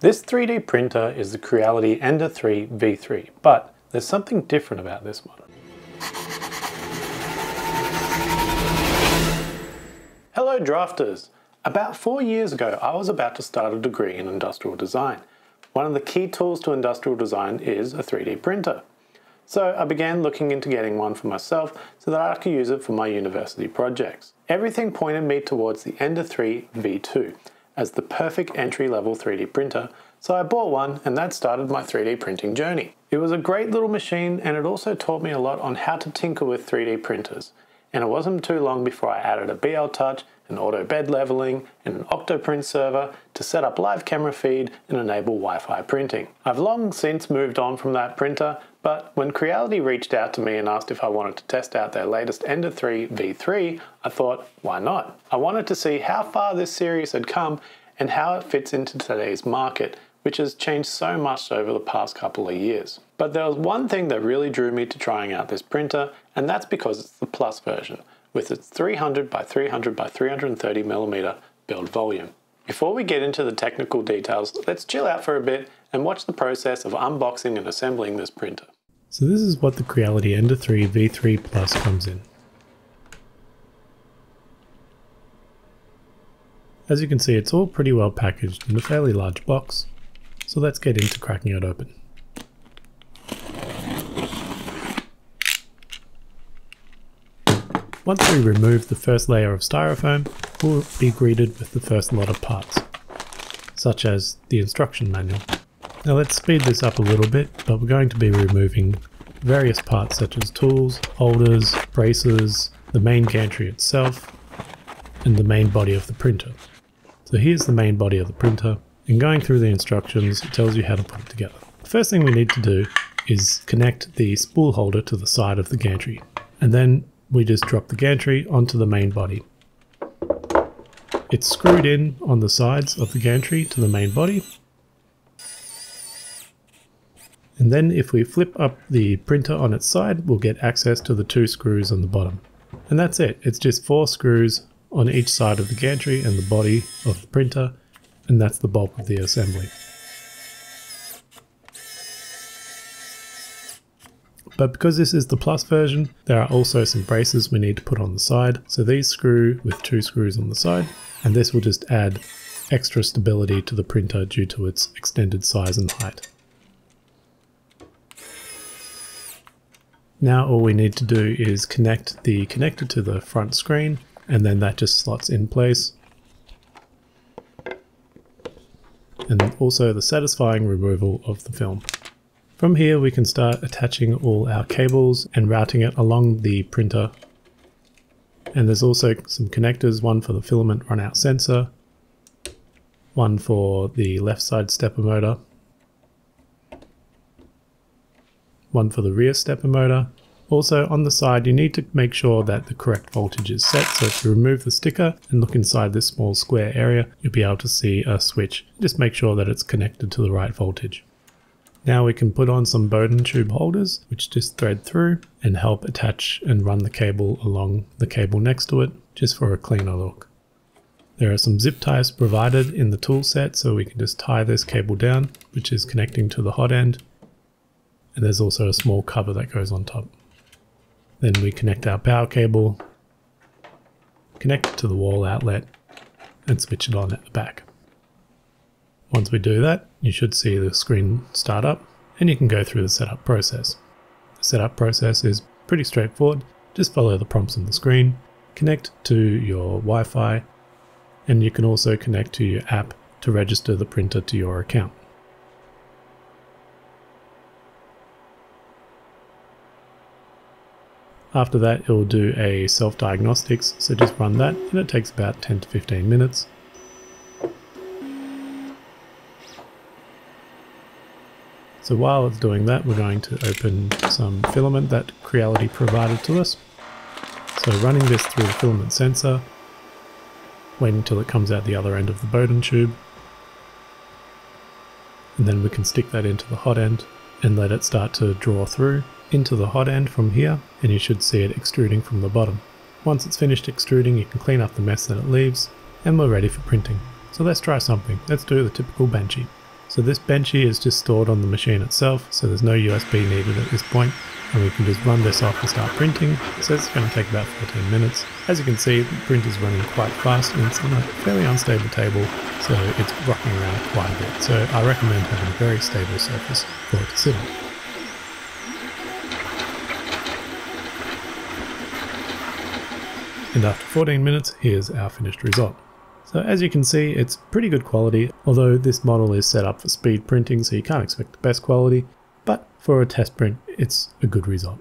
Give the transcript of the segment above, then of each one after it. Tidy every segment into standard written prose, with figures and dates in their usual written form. This 3D printer is the Creality Ender 3 V3, but there's something different about this one. Hello drafters! About 4 years ago, I was about to start a degree in industrial design. One of the key tools to industrial design is a 3D printer. So I began looking into getting one for myself so that I could use it for my university projects. Everything pointed me towards the Ender 3 V2 as the perfect entry-level 3D printer, so I bought one and that started my 3D printing journey. It was a great little machine and it also taught me a lot on how to tinker with 3D printers, and it wasn't too long before I added a BL touch, an auto bed leveling, and an OctoPrint server to set up live camera feed and enable Wi-Fi printing. I've long since moved on from that printer, but when Creality reached out to me and asked if I wanted to test out their latest Ender 3 V3, I thought, why not? I wanted to see how far this series had come and how it fits into today's market, which has changed so much over the past couple of years. But there was one thing that really drew me to trying out this printer, and that's because it's the Plus version, with its 300 by 300 by 330 millimeter build volume. Before we get into the technical details, let's chill out for a bit and watch the process of unboxing and assembling this printer. So this is what the Creality Ender 3 V3 Plus comes in. As you can see, it's all pretty well packaged in a fairly large box, so let's get into cracking it open. Once we remove the first layer of styrofoam, we'll be greeted with the first lot of parts, such as the instruction manual. Now let's speed this up a little bit, but we're going to be removing various parts such as tools, holders, braces, the main gantry itself, and the main body of the printer. So here's the main body of the printer, and going through the instructions, it tells you how to put it together. The first thing we need to do is connect the spool holder to the side of the gantry, and then we just drop the gantry onto the main body. It's screwed in on the sides of the gantry to the main body. And then if we flip up the printer on its side, we'll get access to the two screws on the bottom. And that's it. It's just 4 screws on each side of the gantry and the body of the printer. And that's the bulk of the assembly. But because this is the Plus version, there are also some braces we need to put on the side. So these screw with 2 screws on the side, and this will just add extra stability to the printer due to its extended size and height. Now all we need to do is connect the connector to the front screen, and then that just slots in place. And also the satisfying removal of the film. From here we can start attaching all our cables and routing it along the printer. And there's also some connectors, one for the filament runout sensor, one for the left side stepper motor, one for the rear stepper motor. Also on the side you need to make sure that the correct voltage is set, so if you remove the sticker and look inside this small square area, you'll be able to see a switch. Just make sure that it's connected to the right voltage. Now we can put on some Bowden tube holders, which just thread through and help attach and run the cable along the cable next to it, just for a cleaner look. There are some zip ties provided in the tool set, so we can just tie this cable down, which is connecting to the hot end. And there's also a small cover that goes on top. Then we connect our power cable, connect it to the wall outlet, and switch it on at the back. Once we do that, you should see the screen start up and you can go through the setup process. The setup process is pretty straightforward. Just follow the prompts on the screen, connect to your Wi-Fi, and you can also connect to your app to register the printer to your account. After that, it will do a self-diagnostics, so just run that and it takes about 10 to 15 minutes. So while it's doing that, we're going to open some filament that Creality provided to us. So running this through the filament sensor, waiting until it comes out the other end of the Bowden tube. And then we can stick that into the hot end and let it start to draw through into the hot end from here, and you should see it extruding from the bottom. Once it's finished extruding, you can clean up the mess that it leaves, and we're ready for printing. So let's try something. Let's do the typical benchy. So this benchy is just stored on the machine itself, so there's no USB needed at this point, and we can just run this off and start printing. So it's going to take about 14 minutes. As you can see, the print is running quite fast and it's on a fairly unstable table, so it's rocking around quite a bit. So I recommend having a very stable surface for it to sit on. And after 14 minutes, here's our finished result. So as you can see, it's pretty good quality, although this model is set up for speed printing, so you can't expect the best quality, but for a test print, it's a good result.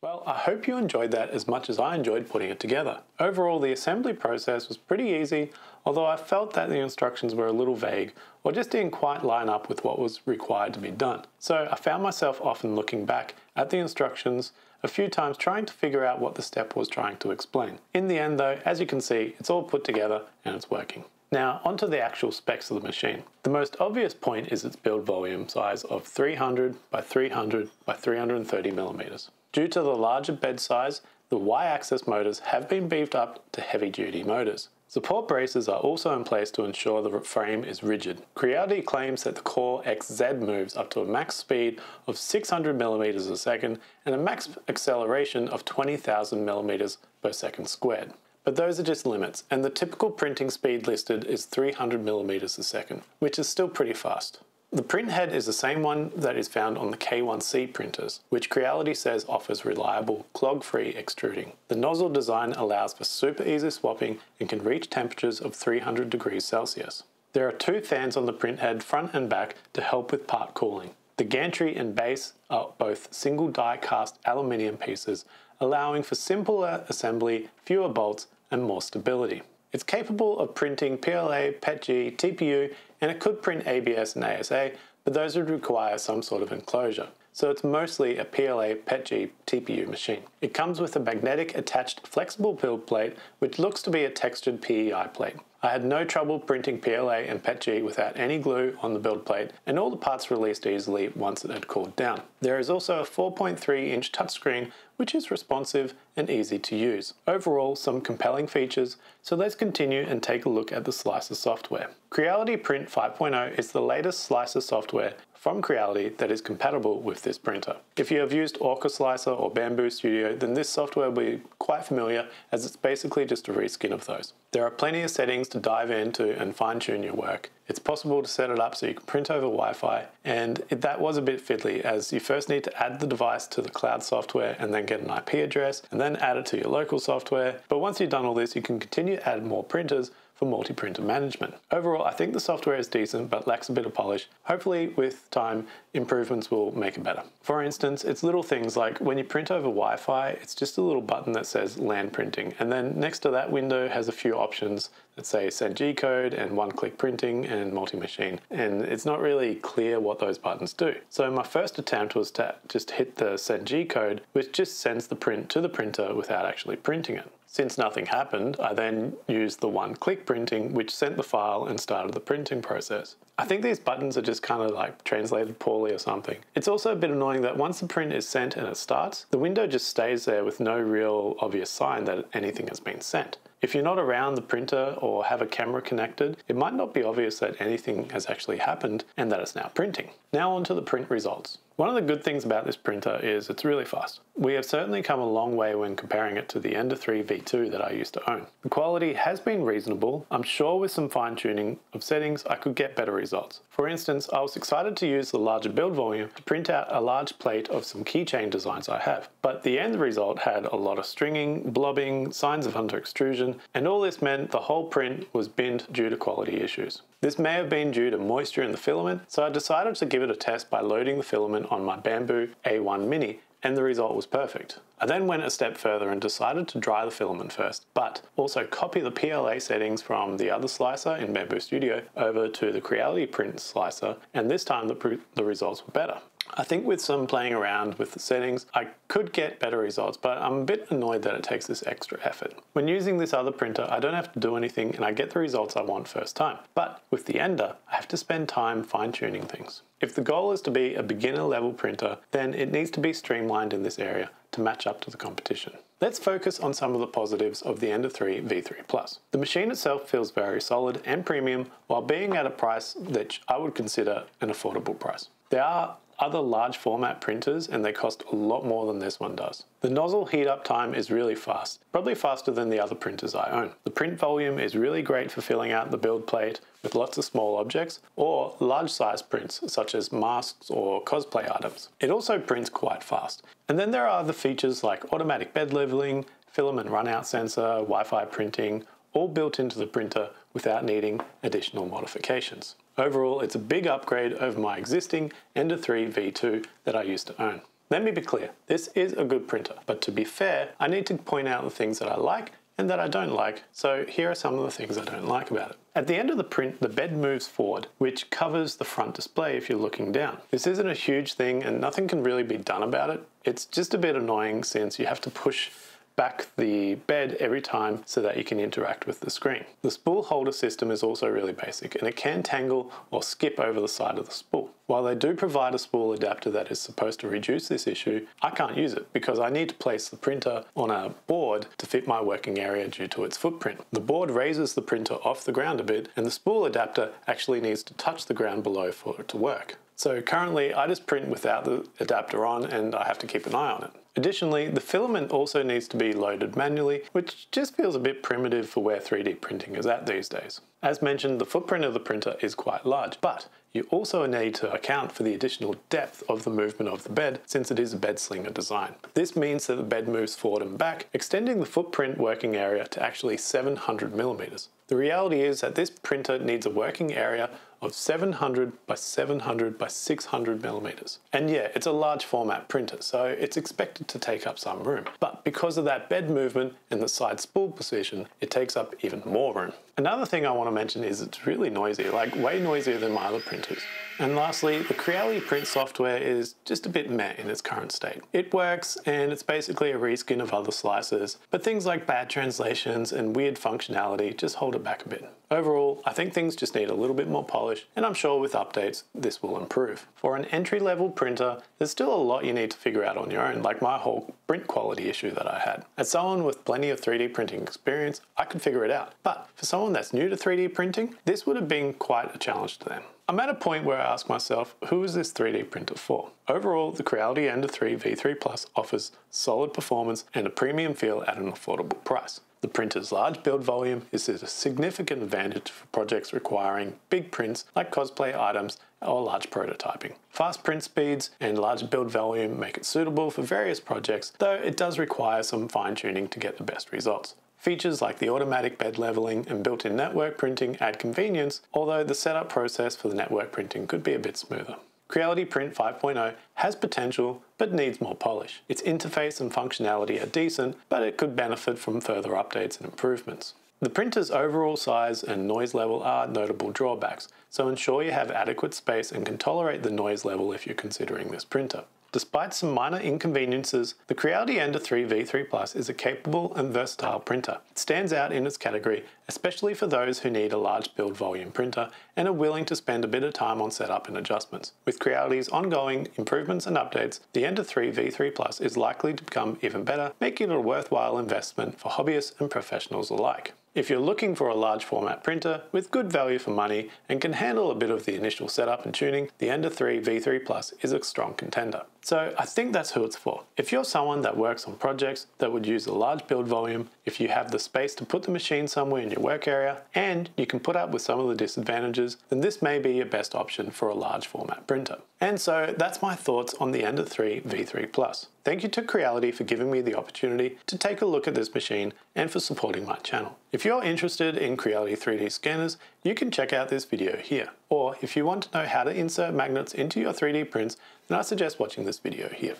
Well, I hope you enjoyed that as much as I enjoyed putting it together. Overall, the assembly process was pretty easy, although I felt that the instructions were a little vague or just didn't quite line up with what was required to be done. So I found myself often looking back at the instructions a few times trying to figure out what the step was trying to explain. In the end though, as you can see, it's all put together and it's working. Now onto the actual specs of the machine. The most obvious point is its build volume size of 300 by 300 by 330 millimeters. Due to the larger bed size, the Y-axis motors have been beefed up to heavy-duty motors. Support braces are also in place to ensure the frame is rigid. Creality claims that the Core XZ moves up to a max speed of 600 millimeters a second and a max acceleration of 20,000 millimeters per second squared. But those are just limits, and the typical printing speed listed is 300 millimeters a second, which is still pretty fast. The print head is the same one that is found on the K1C printers, which Creality says offers reliable, clog-free extruding. The nozzle design allows for super easy swapping and can reach temperatures of 300 degrees Celsius. There are two fans on the print head front and back to help with part cooling. The gantry and base are both single die cast aluminium pieces, allowing for simpler assembly, fewer bolts, and more stability. It's capable of printing PLA, PETG, TPU, and it could print ABS and ASA, but those would require some sort of enclosure. So it's mostly a PLA, PETG, TPU machine. It comes with a magnetic attached flexible build plate, which looks to be a textured PEI plate. I had no trouble printing PLA and PETG without any glue on the build plate, and all the parts released easily once it had cooled down. There is also a 4.3-inch touchscreen, which is responsive and easy to use. Overall, some compelling features, so let's continue and take a look at the Slicer software. Creality Print 5.0 is the latest Slicer software from Creality that is compatible with this printer. If you have used Orca Slicer or Bamboo Studio, then this software will be quite familiar, as it's basically just a reskin of those. There are plenty of settings to dive into and fine-tune your work. It's possible to set it up so you can print over Wi-Fi, and that was a bit fiddly, as you first need to add the device to the cloud software and then get an IP address and then add it to your local software. But once you've done all this, you can continue to add more printers for multi-printer management. Overall, I think the software is decent but lacks a bit of polish. Hopefully with time, improvements will make it better. For instance, it's little things like when you print over Wi-Fi, it's just a little button that says LAN printing, and then next to that window has a few options that say send G-code and one-click printing and multi-machine, and it's not really clear what those buttons do. So my first attempt was to just hit the send G-code, which just sends the print to the printer without actually printing it. Since nothing happened, I then used the one-click printing, which sent the file and started the printing process. I think these buttons are just kind of like translated poorly or something. It's also a bit annoying that once the print is sent and it starts, the window just stays there with no real obvious sign that anything has been sent. If you're not around the printer or have a camera connected, it might not be obvious that anything has actually happened and that it's now printing. Now onto the print results. One of the good things about this printer is it's really fast. We have certainly come a long way when comparing it to the Ender 3 V2 that I used to own. The quality has been reasonable. I'm sure with some fine-tuning of settings I could get better results. For instance, I was excited to use the larger build volume to print out a large plate of some keychain designs I have, but the end result had a lot of stringing, blobbing, signs of under-extrusion, and all this meant the whole print was binned due to quality issues. This may have been due to moisture in the filament, so I decided to give it a test by loading the filament on my Bambu A1 Mini, and the result was perfect. I then went a step further and decided to dry the filament first, but also copy the PLA settings from the other slicer in Bamboo Studio over to the Creality Print slicer, and this time the results were better. I think with some playing around with the settings, I could get better results, but I'm a bit annoyed that it takes this extra effort. When using this other printer, I don't have to do anything and I get the results I want first time. But with the Ender, I have to spend time fine-tuning things. If the goal is to be a beginner level printer, then it needs to be streamlined in this area to match up to the competition. Let's focus on some of the positives of the Ender 3 V3 Plus. The machine itself feels very solid and premium while being at a price that I would consider an affordable price. There are other large format printers and they cost a lot more than this one does. The nozzle heat up time is really fast, probably faster than the other printers I own. The print volume is really great for filling out the build plate with lots of small objects or large size prints such as masks or cosplay items. It also prints quite fast. And then there are the features like automatic bed leveling, filament runout sensor, Wi-Fi printing, all built into the printer without needing additional modifications. Overall, it's a big upgrade over my existing Ender 3 V2 that I used to own. Let me be clear, this is a good printer, but to be fair, I need to point out the things that I like and that I don't like, so here are some of the things I don't like about it. At the end of the print, the bed moves forward, which covers the front display if you're looking down. This isn't a huge thing and nothing can really be done about it. It's just a bit annoying since you have to push back the bed every time so that you can interact with the screen. The spool holder system is also really basic and it can tangle or skip over the side of the spool. While they do provide a spool adapter that is supposed to reduce this issue, I can't use it because I need to place the printer on a board to fit my working area due to its footprint. The board raises the printer off the ground a bit and the spool adapter actually needs to touch the ground below for it to work. So currently I just print without the adapter on and I have to keep an eye on it. Additionally, the filament also needs to be loaded manually, which just feels a bit primitive for where 3D printing is at these days. As mentioned, the footprint of the printer is quite large, but you also need to account for the additional depth of the movement of the bed since it is a bed slinger design. This means that the bed moves forward and back, extending the footprint working area to actually 700 mm. The reality is that this printer needs a working area of 700 by 700 by 600 millimeters. And yeah, it's a large format printer, so it's expected to take up some room. But because of that bed movement and the side spool position, it takes up even more room. Another thing I want to mention is it's really noisy, like way noisier than my other printers. And lastly, the Creality Print software is just a bit meh in its current state. It works and it's basically a reskin of other slicers, but things like bad translations and weird functionality just hold it back a bit. Overall, I think things just need a little bit more polish and I'm sure with updates this will improve. For an entry-level printer, there's still a lot you need to figure out on your own, like my whole print quality issue that I had. As someone with plenty of 3D printing experience, I could figure it out. But for someone that's new to 3D printing, this would have been quite a challenge to them. I'm at a point where I ask myself, who is this 3D printer for? Overall, the Creality Ender 3 V3 Plus offers solid performance and a premium feel at an affordable price. The printer's large build volume is a significant advantage for projects requiring big prints like cosplay items or large prototyping. Fast print speeds and large build volume make it suitable for various projects, though it does require some fine-tuning to get the best results. Features like the automatic bed leveling and built-in network printing add convenience, although the setup process for the network printing could be a bit smoother. Creality Print 5.0 has potential but needs more polish. Its interface and functionality are decent, but it could benefit from further updates and improvements. The printer's overall size and noise level are notable drawbacks, so ensure you have adequate space and can tolerate the noise level if you're considering this printer. Despite some minor inconveniences, the Creality Ender 3 V3 Plus is a capable and versatile printer. It stands out in its category, especially for those who need a large build volume printer and are willing to spend a bit of time on setup and adjustments. With Creality's ongoing improvements and updates, the Ender 3 V3 Plus is likely to become even better, making it a worthwhile investment for hobbyists and professionals alike. If you're looking for a large format printer with good value for money and can handle a bit of the initial setup and tuning, the Ender 3 V3 Plus is a strong contender. So I think that's who it's for. If you're someone that works on projects that would use a large build volume, if you have the space to put the machine somewhere in your work area, and you can put up with some of the disadvantages, then this may be your best option for a large format printer. And so that's my thoughts on the Ender 3 V3 Plus. Thank you to Creality for giving me the opportunity to take a look at this machine and for supporting my channel. If you're interested in Creality 3D scanners, you can check out this video here. Or if you want to know how to insert magnets into your 3D prints, then I suggest watching this video here.